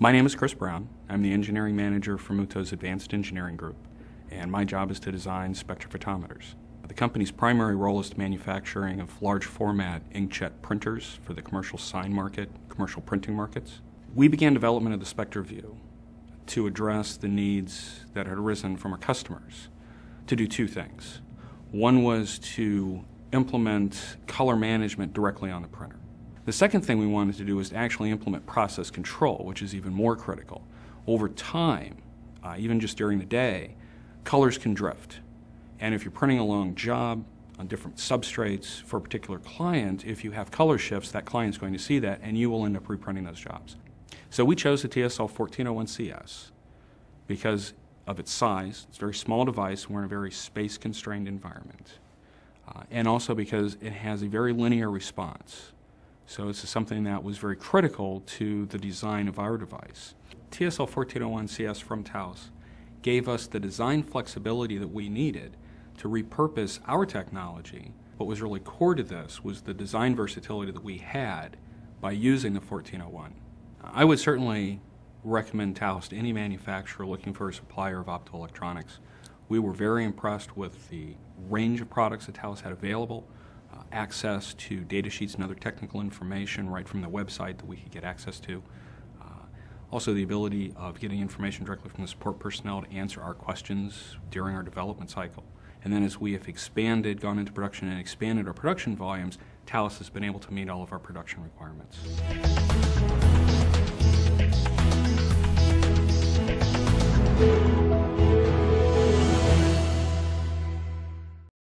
My name is Chris Brown. I'm the engineering manager for Mutoh's Advanced Engineering Group, and my job is to design spectrophotometers. The company's primary role is to manufacturing of large format inkjet printers for the commercial sign market, commercial printing markets. We began development of the SpectroVUE to address the needs that had arisen from our customers to do two things. One was to implement color management directly on the printer. The second thing we wanted to do was to actually implement process control, which is even more critical. Over time, even just during the day, colors can drift. And if you're printing a long job on different substrates for a particular client, if you have color shifts, that client's going to see that and you will end up reprinting those jobs. So we chose the TSL1401CS because of its size. It's a very small device. We're in a very space-constrained environment. And also because it has a very linear response. So this is something that was very critical to the design of our device. TSL1401CS from Taos gave us the design flexibility that we needed to repurpose our technology. What was really core to this was the design versatility that we had by using the 1401. I would certainly recommend Taos to any manufacturer looking for a supplier of optoelectronics. We were very impressed with the range of products that Taos had available, access to data sheets and other technical information right from the website that we could get access to. Also the ability of getting information directly from the support personnel to answer our questions during our development cycle. And then as we have expanded, gone into production and expanded our production volumes, Taos has been able to meet all of our production requirements.